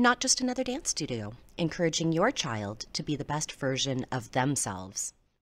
not just another dance studio, encouraging your child to be the best version of themselves.